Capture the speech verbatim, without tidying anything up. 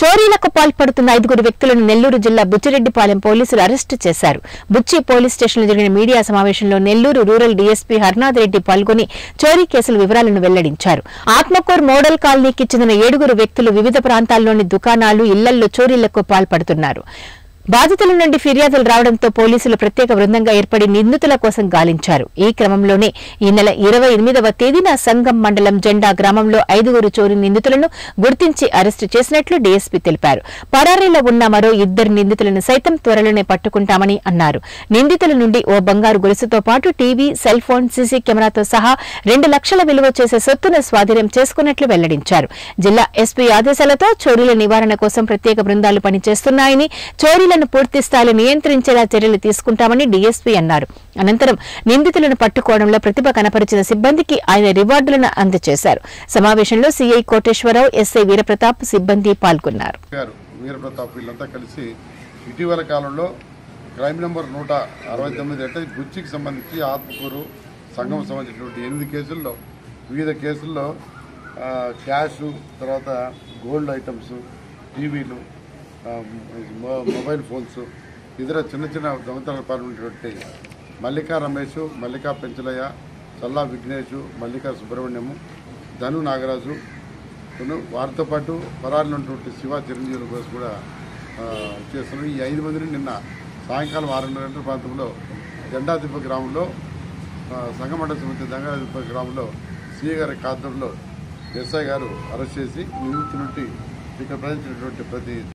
చోరీలకు పాల్పడుతున్న ఐదుగురు వ్యక్తులను నెల్లూరు జిల్లా బుచ్చిరెడ్డిపాలెం పోలీసులు అరెస్ట్ చేశారు. బుచ్చి పోలీస్ స్టేషన్లో జరిగిన మీడియా సమావేశంలో నెల్లూరు రూరల్ డీఎస్పీ హర్నాథ్ రెడ్డి పాల్గొని చోరీ కేసుల వివరాలను వెల్లడించారు. ఆత్మకూర్ మోడల్ కాలనీకి చెందిన ఏడుగురు వ్యక్తులు వివిధ ప్రాంతాల్లోని దుకాణాలు, ఇళ్లల్లో చోరీలకు పాల్పడుతున్నారు. బాధితుల నుండి ఫిర్యాదులు రావడంతో పోలీసులు ప్రత్యేక బృందంగా ఏర్పడి నిందితుల కోసం గాలించారు. ఈ క్రమంలోనే ఈ నెల ఇరవై ఎనిమిదవ తేదీన సంగం మండలం జెండా గ్రామంలో ఐదుగురు చోరీ నిందితులను గుర్తించి అరెస్టు చేసినట్లు డీఎస్పీ తెలిపారు. పరారీలో ఉన్న మరో ఇద్దరు నిందితులను సైతం త్వరలోనే పట్టుకుంటామని అన్నారు. నిందితుల నుండి ఓ బంగారు గొలుసుతో పాటు టీవీ, సెల్ ఫోన్, సీసీ కెమెరాతో సహా రెండు లక్షల విలువ చేసే సొత్తును స్వాధీనం చేసుకున్నట్లు వెల్లడించారు. జిల్లా ఎస్పీ ఆదేశాలతో చోరీల నివారణ కోసం ప్రత్యేక బృందాలు పనిచేస్తున్నాయని, చోరీల పూర్తి స్థాయిలో నియంత్రించేలా చర్యలు తీసుకుంటామని డీఎస్పీ అన్నారు. అనంతరం నిందితులను పట్టుకోవడంలో ప్రతిభ కనపరిచిన సిబ్బందికి ఆయన రివార్డులను అందజేశారు. సమావేశంలో సీఐ కోటేశ్వరరావు, ఎస్ఐ వీరప్రతాప్ సిబ్బంది పాల్గొన్నారు. వీరప్రతాప్ వీళ్ళంతా కలిసి ఇటీవల కాలంలో క్రైమ్ నంబర్ నూట అరవై తొమ్మిది అంటే బుచ్చికి సంబంధించి ఆత్మకూరు సంఘం సంబంధించినటువంటి ఎనిమిది కేసుల్లో వివిధ కేసుల్లో క్యాష్, తర్వాత గోల్డ్ ఐటమ్స్, టీవీలు, మొబైల్ ఫోన్స్, ఇతర చిన్న చిన్న దొంగతనాల పాల్గొన్నటువంటి మల్లికా రమేష్, మల్లికా పెంచలయ్య, చల్లా విఘ్నేష్, మల్లికా సుబ్రహ్మణ్యము, ధను నాగరాజు, వారితో పాటు పరారులు ఉన్నటువంటి శివ, చిరంజీవుల కోసం కూడా చేస్తున్నారు. ఈ ఐదు మందిని నిన్న సాయంకాలం ఆరున్నర గంటల ప్రాంతంలో జెండాదిప్ప గ్రామంలో సంగమండ సమితి జెండాదిప్ప గ్రామంలో సిఐ గారి ఖాతంలో ఎస్ఐ గారు అరెస్ట్ చేసి నిందితుడి నుండి ఇక్కడ ప్రయత్నించినటువంటి ప్రతి